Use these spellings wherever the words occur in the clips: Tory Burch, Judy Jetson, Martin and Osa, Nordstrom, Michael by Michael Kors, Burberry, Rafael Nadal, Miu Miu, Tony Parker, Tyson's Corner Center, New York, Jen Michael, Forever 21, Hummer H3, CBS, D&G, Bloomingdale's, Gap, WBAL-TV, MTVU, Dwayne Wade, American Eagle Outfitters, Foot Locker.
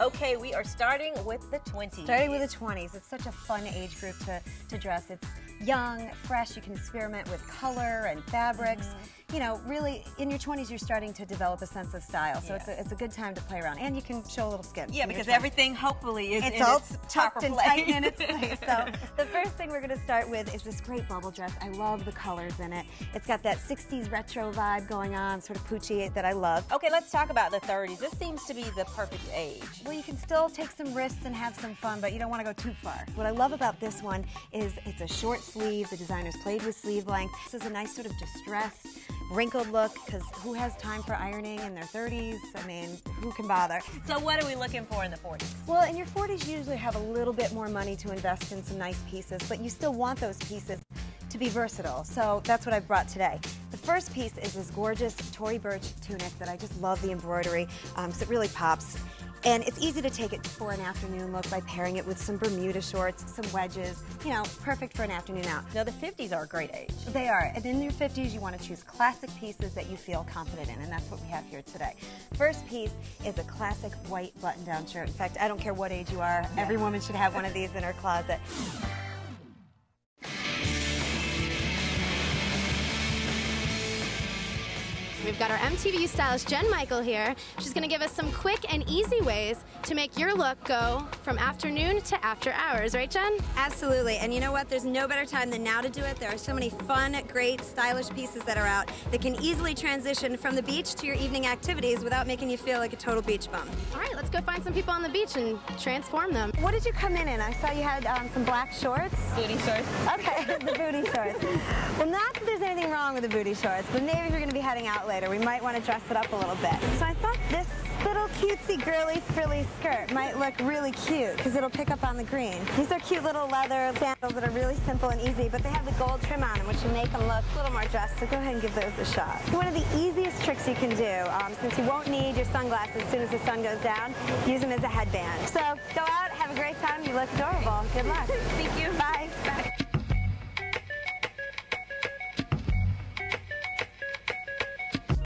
Okay, we are starting with the 20s. Starting with the 20s. It's such a fun age group to dress. It's young, fresh. You can experiment with color and fabrics. Mm-hmm. You know, really, in your 20s, you're starting to develop a sense of style. So it's a good time to play around. And you can show a little skin. Yeah, because everything, hopefully, is in all its tucked and tight in its place. So the first thing we're going to start with is this great bubble dress. I love the colors in it. It's got that 60s retro vibe going on, sort of poochy that I love. Okay, let's talk about the 30s. This seems to be the perfect age. Well, you can still take some risks and have some fun, but you don't want to go too far. What I love about this one is it's a short sleeve. The designers played with sleeve length. This is a nice sort of distressed, wrinkled look, because who has time for ironing in their 30s? I mean, who can bother? So what are we looking for in the 40s? Well, in your 40s, you usually have a little bit more money to invest in some nice pieces, but you still want those pieces to be versatile. So that's what I brought today. The first piece is this gorgeous Tory Burch tunic that I just love the embroidery, so it really pops. And it's easy to take it for an afternoon look by pairing it with some Bermuda shorts, some wedges, you know, perfect for an afternoon out. Now, the 50s are a great age. They are. And in your 50s, you want to choose classic pieces that you feel confident in, and that's what we have here today. First piece is a classic white button-down shirt. In fact, I don't care what age you are, every woman should have one of these in her closet. We've got our MTVU stylist Jen Michael here. She's going to give us some quick and easy ways to make your look go from afternoon to after hours. Right, Jen? Absolutely. And you know what? There's no better time than now to do it. There are so many fun, great, stylish pieces that are out that can easily transition from the beach to your evening activities without making you feel like a total beach bum. All right, let's go find some people on the beach and transform them. What did you come in? I saw you had some black shorts. Booty shorts. Okay, the booty shorts. Well, not that there's anything wrong with the booty shorts, but maybe if you're going to be heading out later, we might want to dress it up a little bit. So I thought this little cutesy girly frilly skirt might look really cute because it'll pick up on the green. These are cute little leather sandals that are really simple and easy, but they have the gold trim on them, which will make them look a little more dressed, so go ahead and give those a shot. One of the easiest tricks you can do, since you won't need your sunglasses as soon as the sun goes down, use them as a headband. So go out, have a great time, you look adorable. Good luck. Thank you. Bye. Bye.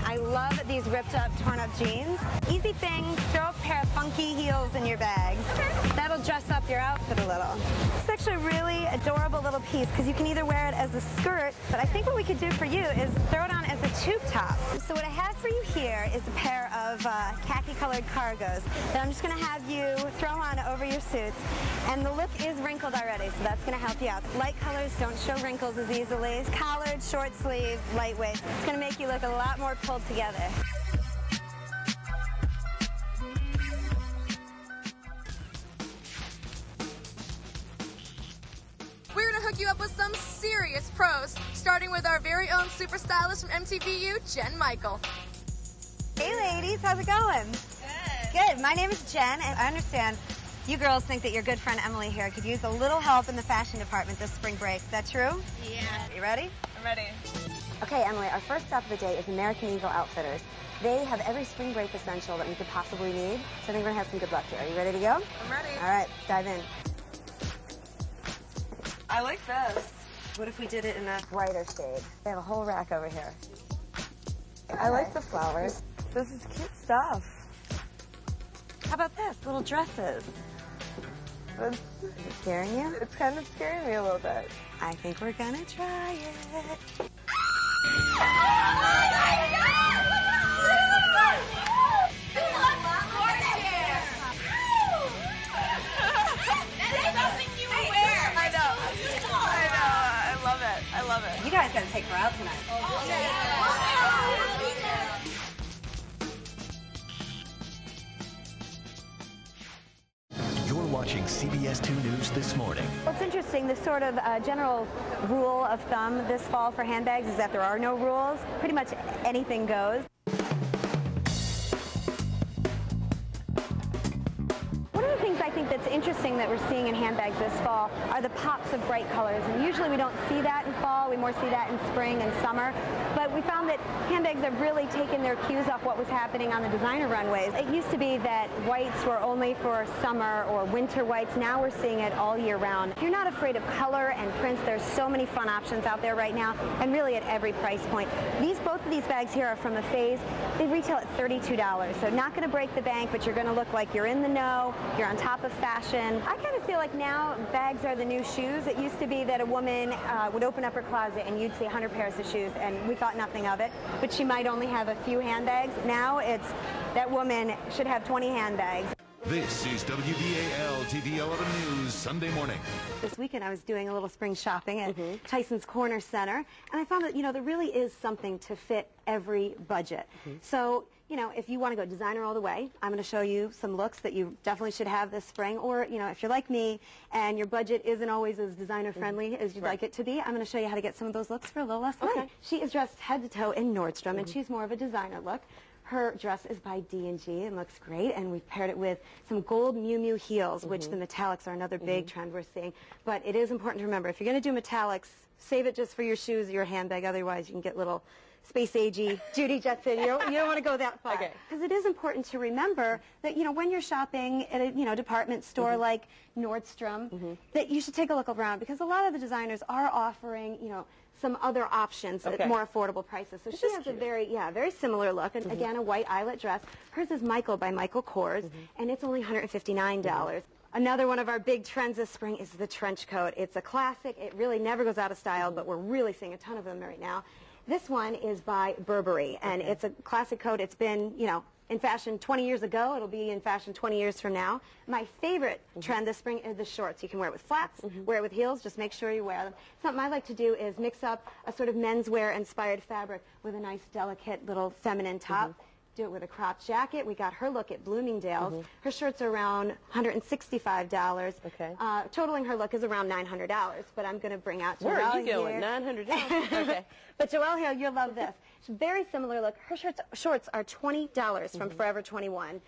I love these ripped up, torn up jeans. Easy thing, throw a pair of funky heels in your bag. Okay. That'll dress up your outfit a little. It's actually a really adorable little piece because you can either wear it as a skirt, but I think what we could do for you is throw it on as a tube top. So what I have for you here is a pair of khaki colored cargos that I'm just gonna have you throw on over your suits. And the lip is wrinkled already, so that's gonna help you out. Light colors don't show wrinkles as easily. It's collared, short sleeve, lightweight. It's gonna make you look a lot more pulled together. We're going to hook you up with some serious pros, starting with our very own super stylist from MTVU, Jen Michael. Hey ladies, how's it going? Good. Good. My name is Jen, and I understand you girls think that your good friend Emily here could use a little help in the fashion department this spring break. Is that true? Yeah. You ready? I'm ready. Okay, Emily, our first stop of the day is American Eagle Outfitters. They have every spring break essential that we could possibly need, so I think we're going to have some good luck here. Are you ready to go? I'm ready. All right, dive in. I like this. What if we did it in a brighter shade? They have a whole rack over here. Okay. I like the flowers. This is cute stuff. How about this? Little dresses. It's scaring you? It's kind of scaring me a little bit. I think we're going to try it. Oh my God! Look at that is something you would wear. I know. I know. I love it. I love it. You guys gotta take her out tonight. Oh, yeah. You're watching CBS 2 News This Morning. Well, it's interesting, the sort of general rule of thumb this fall for handbags is that there are no rules. Pretty much anything goes. One of the things I think think that's interesting that we're seeing in handbags this fall are the pops of bright colors. And usually we don't see that in fall. We more see that in spring and summer. But we found that handbags have really taken their cues off what was happening on the designer runways. It used to be that whites were only for summer or winter whites. Now we're seeing it all year round. If you're not afraid of color and prints, there's so many fun options out there right now and really at every price point. Both of these bags here are from a phase. They retail at $32, so not going to break the bank, but you're going to look like you're in the know, you're on top of fashion. I kind of feel like now bags are the new shoes. It used to be that a woman would open up her closet and you'd see 100 pairs of shoes, and we thought nothing of it, but she might only have a few handbags. Now it's that woman should have 20 handbags. This is WBAL-TV 11 News Sunday morning. This weekend I was doing a little spring shopping at Tyson's Corner Center, and I found that, you know, there really is something to fit every budget. So, you know, if you want to go designer all the way, I'm going to show you some looks that you definitely should have this spring. Or, you know, if you're like me and your budget isn't always as designer friendly as you'd like it to be, I'm going to show you how to get some of those looks for a little less money. She is dressed head to toe in Nordstrom, and she's more of a designer look. Her dress is by D&G and looks great, and we've paired it with some gold Miu Miu heels, which the metallics are another big trend we're seeing. But it is important to remember, if you're going to do metallics, save it just for your shoes or your handbag. Otherwise, you can get little space-agey Judy Jetson. You don't want to go that far. Because it is important to remember that, you know, when you're shopping at a, you know, department store like Nordstrom, that you should take a look around, because a lot of the designers are offering, you know, some other options at more affordable prices. So she has a very similar look, and again, a white eyelet dress. Hers is Michael by Michael Kors, and it's only $159. Another one of our big trends this spring is the trench coat. It's a classic. It really never goes out of style, but we're really seeing a ton of them right now. This one is by Burberry, and it's a classic coat. It's been, you know, in fashion 20 years ago. It'll be in fashion 20 years from now. My favorite trend this spring is the shorts. You can wear it with flats, wear it with heels. Just make sure you wear them. Something I like to do is mix up a sort of menswear-inspired fabric with a nice, delicate little feminine top. Do it with a crop jacket. We got her look at Bloomingdale's. Her shirts are around $165. Totaling her look is around $900. But I'm going to bring out Joelle. Where are you going? $900. But Joelle here, you'll love this. It's a very similar look. Her shorts are $20 from Forever 21.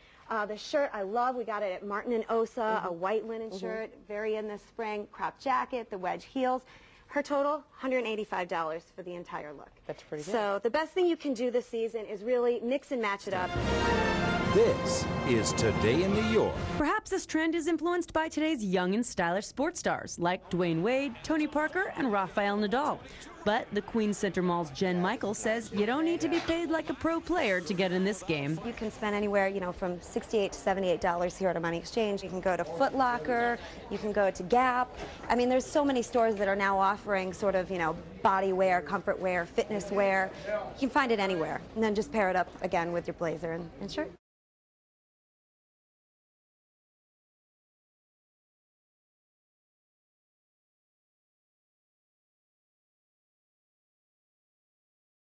The shirt I love. We got it at Martin and Osa. A white linen shirt, very in this spring. Crop jacket, the wedge heels. Her total, $185 for the entire look. That's pretty good. So the best thing you can do this season is really mix and match it up. This is Today in New York. Perhaps this trend is influenced by today's young and stylish sports stars like Dwayne Wade, Tony Parker, and Rafael Nadal. But the Queens Center Mall's Jen Michael says you don't need to be paid like a pro player to get in this game. You can spend anywhere, you know, from $68 to $78 here at Money Exchange. You can go to Foot Locker. You can go to Gap. I mean, there's so many stores that are now offering sort of, you know, body wear, comfort wear, fitness wear. You can find it anywhere. And then just pair it up again with your blazer and shirt.